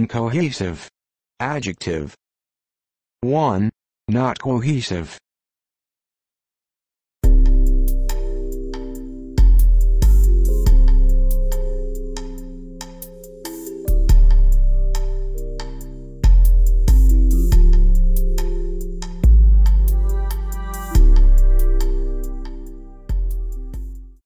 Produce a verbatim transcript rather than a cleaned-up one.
incohesive. Adjective. one. Not cohesive.